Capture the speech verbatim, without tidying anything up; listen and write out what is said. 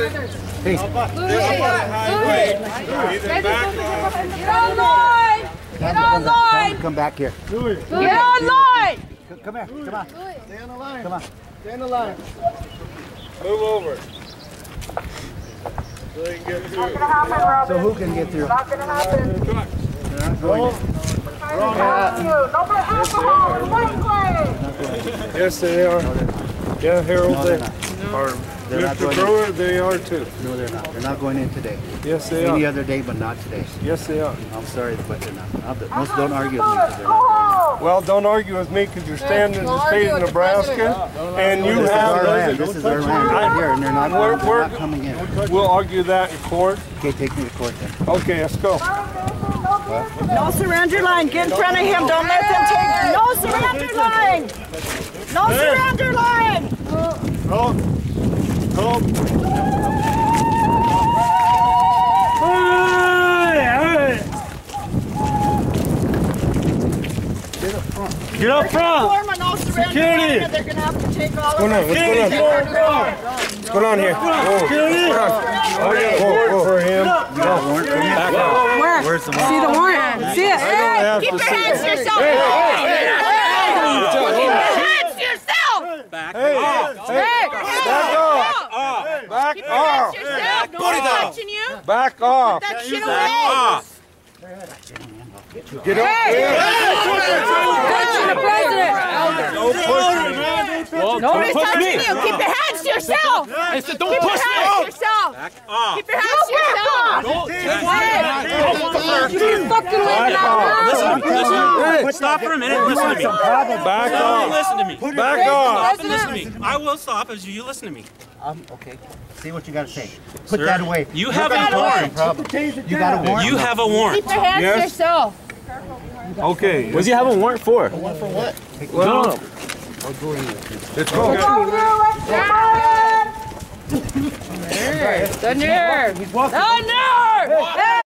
online! Get online! Come back here. Get online! Come here. Come on. Stay on the line. Come on. Stay on the line. Move over. So you can get through. So who can get through? It's not going to happen. Come on. They're not going to. No more alcohol. Yes, they are. Yeah, Harold. No, they're not. They're not going in. They are too. No, they're not. They're not going in today. Yes, they are. Any other day, but not today. Yes, they are. I'm sorry, but they're not. Most don't argue with me because they're not. Well, don't argue with me because you're standing in the state of Nebraska, and you have. This is our land right here, and they're not coming in. We'll argue that in court. Okay, take me to court then. Okay, let's go. No surrender line. Get in front of him. Don't let them take. No surrender line. No surrender line. Oh. Come on. Get up front. Get up front. Security. They're going to have to take all of us. What's going on here? Security. Whoa, for him. No, warrant. Back up. Where's the warrant? See the warrant. See it. Hey, keep your hands to yourself. Hey, hey, hey. Keep your hands to yourself. Back up. Back up. Back off! Back off! Back off! That shit away! Get up! Nobody's touching you! Keep your hands to yourself! I said, don't push me! Back off! Keep your hands to yourself! Don't push me! You're fucking living out loud! Listen, stop for a minute and listen to me. Back off! Listen to me. Back off! Listen to me. I will stop as you listen to me. Um, okay. See what you got to say. Put Sir, that away. You, you have a warrant. You got a warrant. You have a warrant. Keep your hands yes. to yourself. Okay. What do you have a warrant for? A warrant for what? Well, no. I'll go in. Let's go. Let's go. Let's go. Thunder. Thunder.